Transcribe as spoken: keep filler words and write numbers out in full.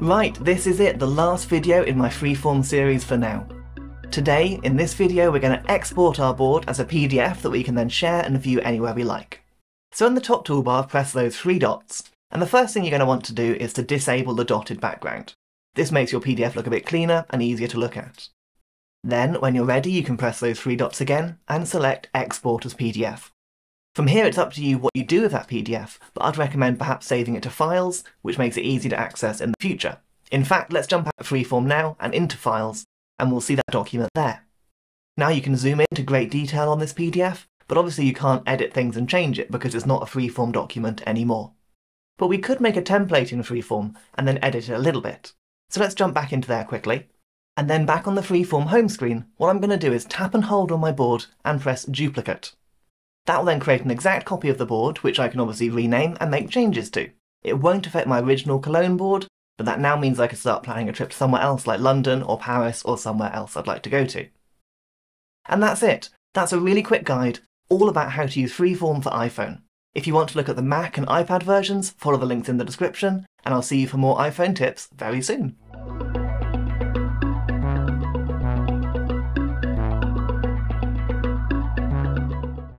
Right, this is it, the last video in my Freeform series for now. Today, in this video, we're going to export our board as a P D F that we can then share and view anywhere we like. So in the top toolbar, press those three dots, and the first thing you're going to want to do is to disable the dotted background. This makes your P D F look a bit cleaner and easier to look at. Then, when you're ready, you can press those three dots again and select Export as P D F. From here, it's up to you what you do with that P D F, but I'd recommend perhaps saving it to Files, which makes it easy to access in the future. In fact, let's jump out of Freeform now and into Files, and we'll see that document there. Now you can zoom in to great detail on this P D F, but obviously you can't edit things and change it because it's not a Freeform document anymore. But we could make a template in Freeform and then edit it a little bit. So let's jump back into there quickly. And then back on the Freeform home screen, what I'm going to do is tap and hold on my board and press Duplicate. That will then create an exact copy of the board, which I can obviously rename and make changes to. It won't affect my original Cologne board, but that now means I can start planning a trip somewhere else like London or Paris or somewhere else I'd like to go to. And that's it. That's a really quick guide all about how to use Freeform for iPhone. If you want to look at the Mac and iPad versions, follow the links in the description, and I'll see you for more iPhone tips very soon.